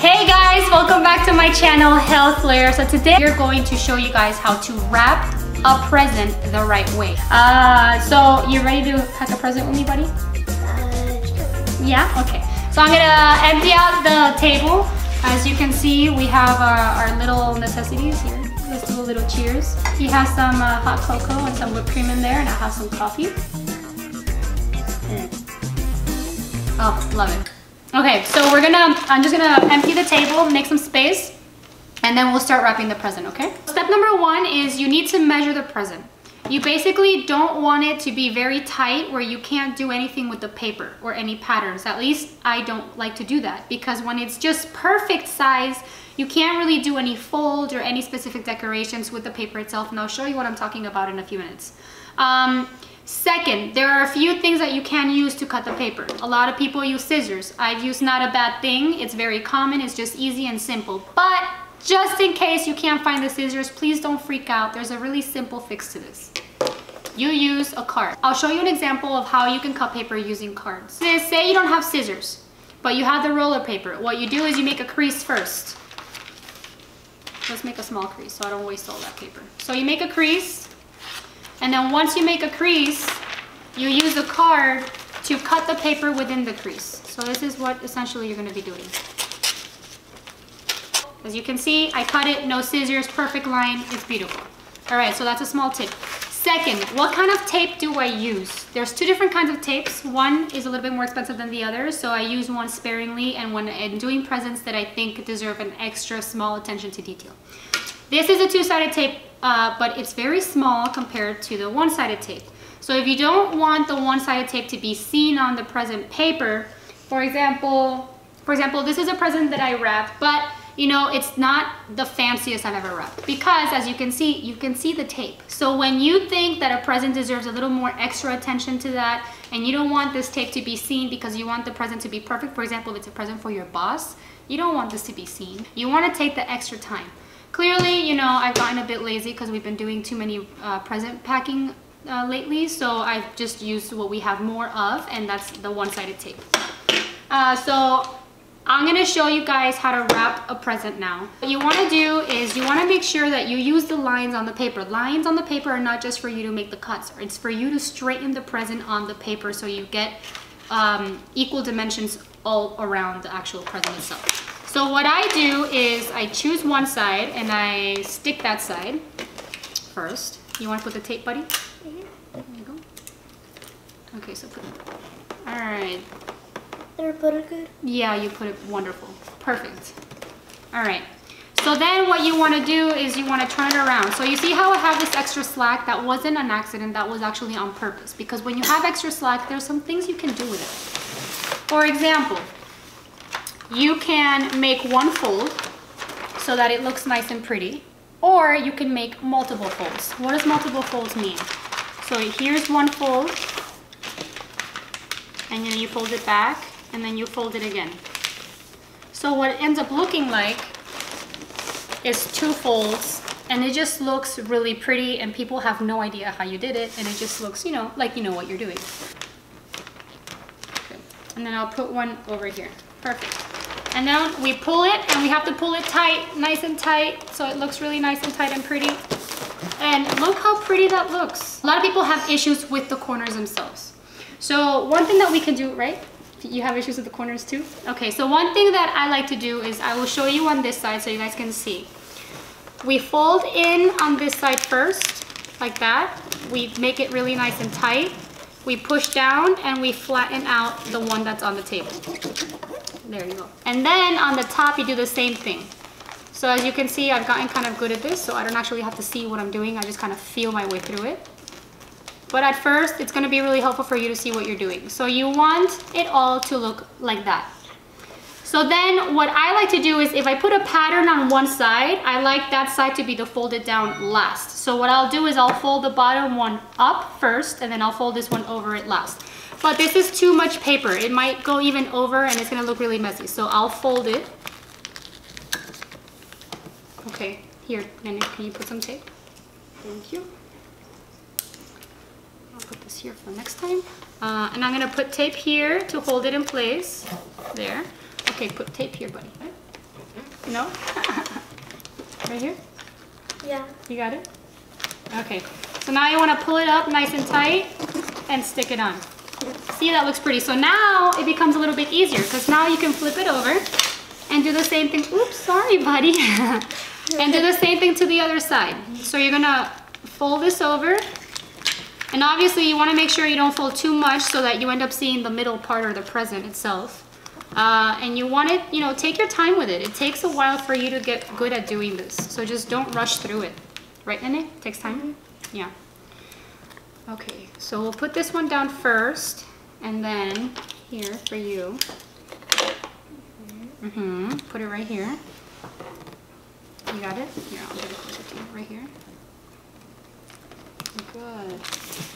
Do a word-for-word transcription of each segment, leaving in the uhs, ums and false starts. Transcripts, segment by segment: Hey guys, welcome back to my channel, Health Layer. So today we're going to show you guys how to wrap a present the right way. Uh, so you ready to pack a present with me, buddy? Uh, yeah, okay. So I'm gonna empty out the table. As you can see, we have our, our little necessities here. Let's do a little cheers. He has some uh, hot cocoa and some whipped cream in there, and I have some coffee. Mm. Oh, love it. Okay, so we're gonna, I'm just gonna empty the table, make some space, and then we'll start wrapping the present, okay? Step number one is you need to measure the present. You basically don't want it to be very tight where you can't do anything with the paper or any patterns. At least I don't like to do that, because when it's just perfect size, you can't really do any folds or any specific decorations with the paper itself, and I'll show you what I'm talking about in a few minutes. Um, Second, there are a few things that you can use to cut the paper. A lot of people use scissors. I've used not a bad thing. It's very common, it's just easy and simple. But just in case you can't find the scissors, please don't freak out. There's a really simple fix to this. You use a card. I'll show you an example of how you can cut paper using cards. Say you don't have scissors, but you have the roller paper. What you do is you make a crease first. Let's make a small crease so I don't waste all that paper. So you make a crease. And then once you make a crease, you use a card to cut the paper within the crease. So this is what essentially you're gonna be doing. As you can see, I cut it, no scissors, perfect line, it's beautiful. All right, so that's a small tip. Second, what kind of tape do I use? There's two different kinds of tapes. One is a little bit more expensive than the other, so I use one sparingly and when I'm doing presents that I think deserve an extra small attention to detail. This is a two-sided tape. Uh, but it's very small compared to the one-sided tape. So if you don't want the one-sided tape to be seen on the present paper, for example, for example, this is a present that I wrapped, but you know, it's not the fanciest I've ever wrapped because as you can see, you can see the tape. So when you think that a present deserves a little more extra attention to that and you don't want this tape to be seen because you want the present to be perfect, for example, if it's a present for your boss, you don't want this to be seen. You want to take the extra time. Clearly, you know, I've gotten a bit lazy because we've been doing too many uh, present packing uh, lately, so I've just used what we have more of, and that's the one-sided tape. Uh, so I'm gonna show you guys how to wrap a present now. What you wanna do is you wanna make sure that you use the lines on the paper. Lines on the paper are not just for you to make the cuts, it's for you to straighten the present on the paper so you get um, equal dimensions all around the actual present itself. So what I do is I choose one side and I stick that side first. You want to put the tape, buddy? Mm-hmm. There you go. Okay, so put it. All right. Did I put it good? Yeah, you put it wonderful. Perfect. All right. So then what you want to do is you want to turn it around. So you see how I have this extra slack? That wasn't an accident. That was actually on purpose. Because when you have extra slack, there's some things you can do with it. For example, you can make one fold so that it looks nice and pretty, or you can make multiple folds. What does multiple folds mean? So here's one fold, and then you fold it back, and then you fold it again. So what it ends up looking like is two folds, and it just looks really pretty, and people have no idea how you did it, and it just looks, you know, like you know what you're doing. Okay. And then I'll put one over here. Perfect. And now we pull it, and we have to pull it tight, nice and tight, so it looks really nice and tight and pretty. And look how pretty that looks. A lot of people have issues with the corners themselves. So one thing that we can do, right? You have issues with the corners too? Okay, so one thing that I like to do is I will show you on this side so you guys can see. We fold in on this side first, like that. We make it really nice and tight. We push down, and we flatten out the one that's on the table. There you go. And then on the top, you do the same thing. So as you can see, I've gotten kind of good at this, so I don't actually have to see what I'm doing. I just kind of feel my way through it. But at first, it's gonna be really helpful for you to see what you're doing. So you want it all to look like that. So then what I like to do is if I put a pattern on one side, I like that side to be the folded down last. So what I'll do is I'll fold the bottom one up first, and then I'll fold this one over it last. But this is too much paper. It might go even over and it's gonna look really messy. So I'll fold it. Okay, here, Nene, can you put some tape? Thank you. I'll put this here for next time. Uh, and I'm gonna put tape here to hold it in place. There. Okay, put tape here, buddy. No? Right here? Yeah. You got it? Okay. So now you want to pull it up nice and tight and stick it on. See, that looks pretty. So now it becomes a little bit easier because now you can flip it over and do the same thing. Oops, sorry, buddy. And do the same thing to the other side. So you're going to fold this over. And obviously you want to make sure you don't fold too much so that you end up seeing the middle part or the present itself. Uh, and you want it, you know, take your time with it. It takes a while for you to get good at doing this. So just don't rush through it. Right, Nene? Takes time? Mm-hmm. Yeah. Okay, so we'll put this one down first. And then here for you. Mm-hmm. Put it right here. You got it? Here, I'll get it closer to you. Right here. Good.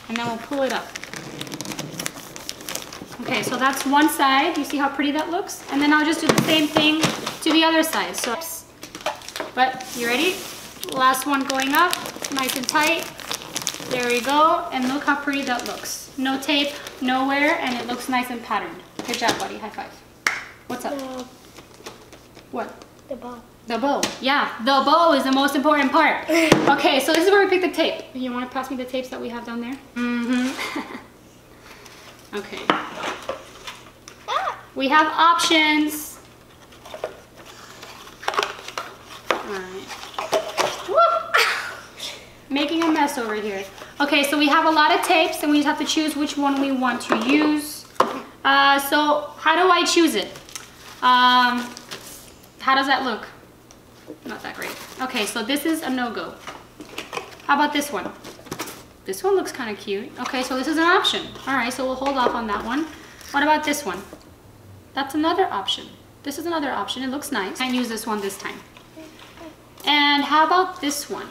And then we'll pull it up. Okay, so that's one side. You see how pretty that looks? And then I'll just do the same thing to the other side. So, but you ready? Last one going up, nice and tight. There we go. And look how pretty that looks. No tape, nowhere, and it looks nice and patterned. Good job, buddy. High five. What's up? The, what? The bow. The bow. Yeah, the bow is the most important part. Okay, so this is where we pick the tape. You want to pass me the tapes that we have down there? Mm-hmm. Okay. We have options. All right. Woo! Making a mess over here. Okay, so we have a lot of tapes and we just have to choose which one we want to use. Uh, so how do I choose it? Um, how does that look? Not that great. Okay, so this is a no-go. How about this one? This one looks kind of cute. Okay, so this is an option. All right, so we'll hold off on that one. What about this one? That's another option. This is another option. It looks nice. I can use this one this time. And how about this one?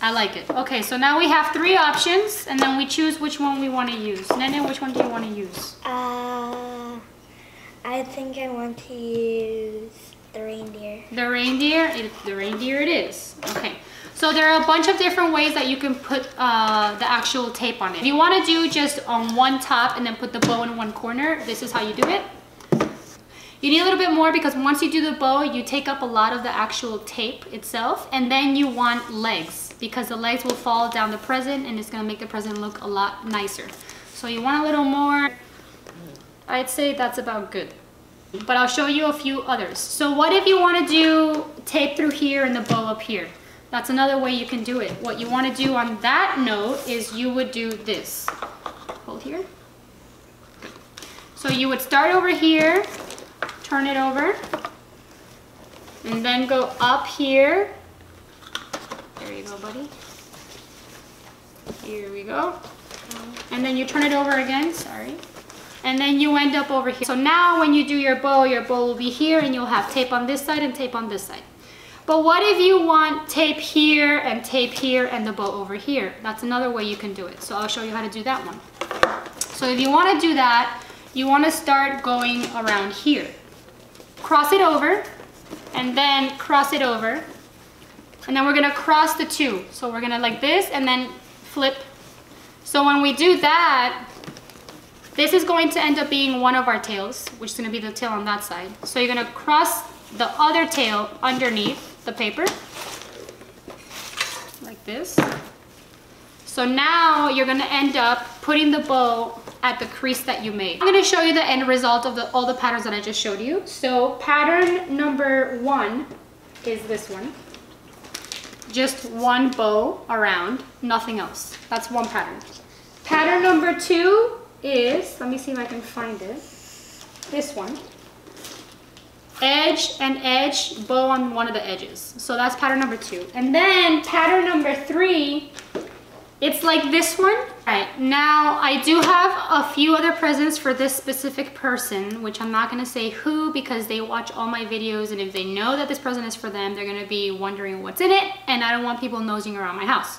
I like it. Okay, so now we have three options, and then we choose which one we want to use. Nene, which one do you want to use? Uh, I think I want to use the reindeer. The reindeer? It, the reindeer it is. Okay. So there are a bunch of different ways that you can put uh, the actual tape on it. If you want to do just on one top and then put the bow in one corner, this is how you do it. You need a little bit more because once you do the bow, you take up a lot of the actual tape itself. And then you want legs because the legs will fall down the present and it's going to make the present look a lot nicer. So you want a little more. I'd say that's about good. But I'll show you a few others. So what if you want to do tape through here and the bow up here? That's another way you can do it. What you want to do on that note is you would do this. Hold here. Good. So you would start over here, turn it over, and then go up here. There you go, buddy. Here we go. And then you turn it over again, sorry. And then you end up over here. So now when you do your bow, your bow will be here and you'll have tape on this side and tape on this side. But what if you want tape here and tape here and the bow over here? That's another way you can do it. So I'll show you how to do that one. So if you want to do that, you want to start going around here. Cross it over and then cross it over. And then we're going to cross the two. So we're going to like this and then flip. So when we do that, this is going to end up being one of our tails, which is going to be the tail on that side. So you're going to cross the other tail underneath the paper like this. So now you're going to end up putting the bow at the crease that you made. I'm going to show you the end result of the, all the patterns that I just showed you. So pattern number one is this one. Just one bow around, nothing else. That's one pattern. Pattern number two is, let me see if I can find it, this one. Edge and edge, bow on one of the edges. So that's pattern number two. And then pattern number three, it's like this one. All right, now I do have a few other presents for this specific person, which I'm not gonna say who because they watch all my videos, and if they know that this present is for them, they're gonna be wondering what's in it, and I don't want people nosing around my house.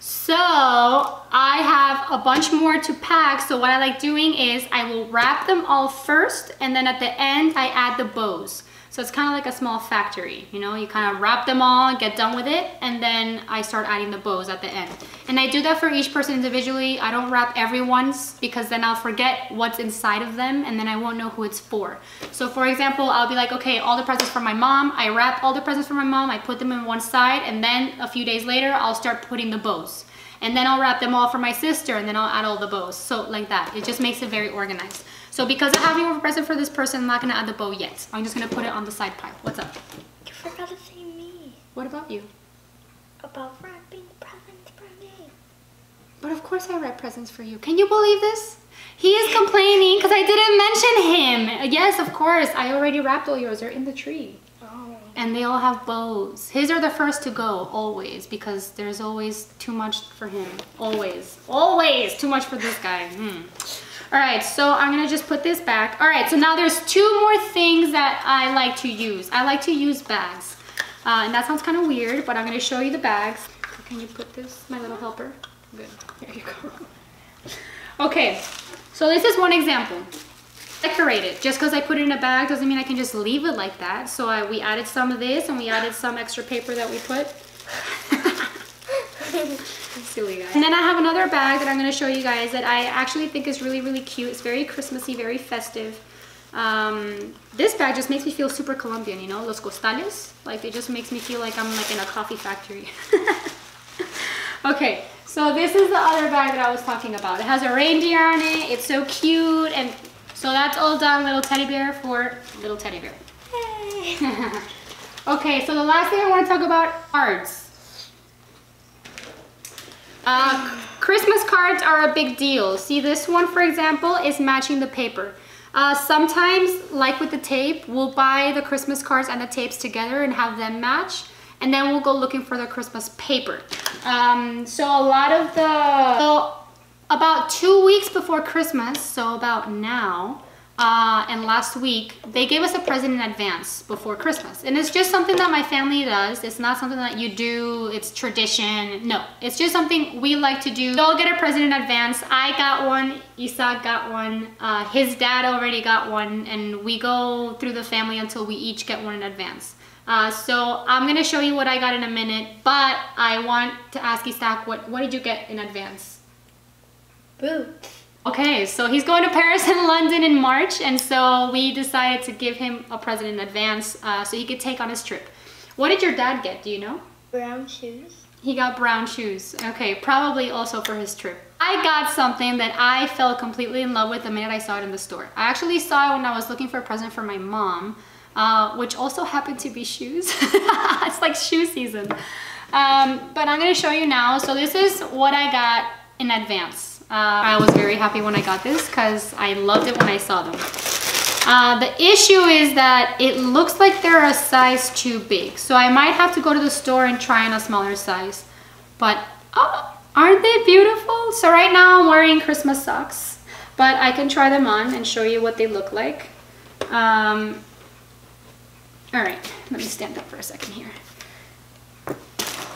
So I have a bunch more to pack. So what I like doing is I will wrap them all first, and then at the end I add the bows. So it's kind of like a small factory, you know, you kind of wrap them all and get done with it. And then I start adding the bows at the end. And I do that for each person individually. I don't wrap everyone's because then I'll forget what's inside of them and then I won't know who it's for. So for example, I'll be like, okay, all the presents for my mom. I wrap all the presents for my mom. I put them in one side and then a few days later, I'll start putting the bows. And then I'll wrap them all for my sister and then I'll add all the bows. So like that, it just makes it very organized. So because I have you over present for this person, I'm not gonna add the bow yet. I'm just gonna put it on the side pile. What's up? You forgot to say me. What about you? About wrapping presents for me. But of course I wrap presents for you. Can you believe this? He is complaining because I didn't mention him. Yes, of course, I already wrapped all yours. They're in the tree. Oh. And they all have bows. His are the first to go, always, because there's always too much for him. Always, always too much for this guy. Hmm. All right, so I'm gonna just put this back. All right, so now there's two more things that I like to use. I like to use bags. Uh, and that sounds kind of weird, but I'm gonna show you the bags. Can you put this, my little helper? Good, there you go. Okay, so this is one example. Decorate it. Just because I put it in a bag doesn't mean I can just leave it like that. So I, we added some of this and we added some extra paper that we put. Silly guy. And then I have another bag that I'm going to show you guys that I actually think is really, really cute. It's very Christmassy, very festive. Um, this bag just makes me feel super Colombian, you know, Los Costales. Like, it just makes me feel like I'm like in a coffee factory. Okay, so this is the other bag that I was talking about. It has a reindeer on it. It's so cute. And so that's all done, little teddy bear for little teddy bear. Hey. Okay, so the last thing I want to talk about, cards. Uh, Christmas cards are a big deal. See, this one, for example, is matching the paper. Uh, sometimes, like with the tape, we'll buy the Christmas cards and the tapes together and have them match, and then we'll go looking for the Christmas paper. Um, so a lot of the... So about two weeks before Christmas, so about now, uh, and last week, they gave us a present in advance before Christmas. And it's just something that my family does. It's not something that you do, it's tradition. No, it's just something we like to do. They'll get a present in advance. I got one, Isaac got one, uh, his dad already got one, and we go through the family until we each get one in advance. Uh, so I'm gonna show you what I got in a minute, but I want to ask Isaac, what, what did you get in advance? Boots. Okay, so he's going to Paris and London in March, and so we decided to give him a present in advance uh, so he could take on his trip. What did your dad get, do you know? Brown shoes. He got brown shoes. Okay, probably also for his trip. I got something that I fell completely in love with the minute I saw it in the store. I actually saw it when I was looking for a present for my mom, uh, which also happened to be shoes. It's like shoe season. Um, but I'm going to show you now. So this is what I got in advance. Uh, I was very happy when I got this because I loved it when I saw them. Uh, the issue is that it looks like they're a size too big. So I might have to go to the store and try on a smaller size. But oh, aren't they beautiful? So right now I'm wearing Christmas socks. But I can try them on and show you what they look like. Um, all right, let me stand up for a second here.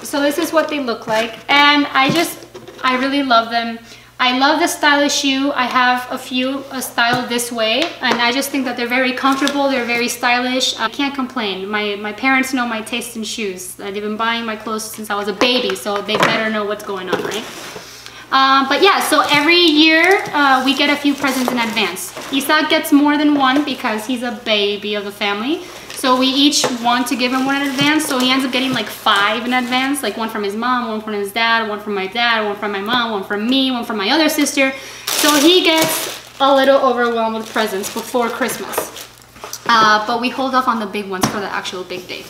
So this is what they look like. And I just, I really love them. I love the stylish shoe. I have a few uh, styled this way, and I just think that they're very comfortable. They're very stylish. I can't complain. My, my parents know my taste in shoes. They've been buying my clothes since I was a baby, so they better know what's going on, right? Um, but yeah, so every year uh, we get a few presents in advance. Isaac gets more than one because he's a baby of the family. So we each want to give him one in advance, so he ends up getting like five in advance, like one from his mom, one from his dad, one from my dad, one from my mom, one from me, one from my other sister. So he gets a little overwhelmed with presents before Christmas. Uh, but we hold off on the big ones for the actual big day.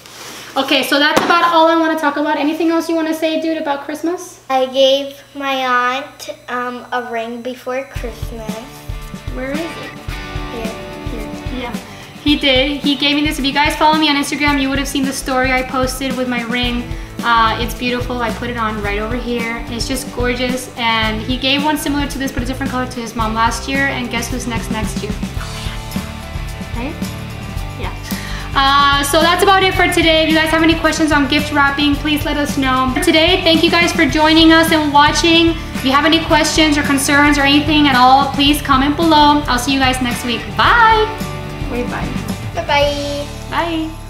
Okay, so that's about all I want to talk about. Anything else you want to say, dude, about Christmas? I gave my aunt um, a ring before Christmas. Where is it? He did. He gave me this. If you guys follow me on Instagram, you would have seen the story I posted with my ring. Uh, it's beautiful. I put it on right over here. It's just gorgeous. And he gave one similar to this, but a different color to his mom last year. And guess who's next next year? Right? Yeah. Uh, so that's about it for today. If you guys have any questions on gift wrapping, please let us know. For today, thank you guys for joining us and watching. If you have any questions or concerns or anything at all, please comment below. I'll see you guys next week. Bye! Wait, bye. Bye-bye. Bye.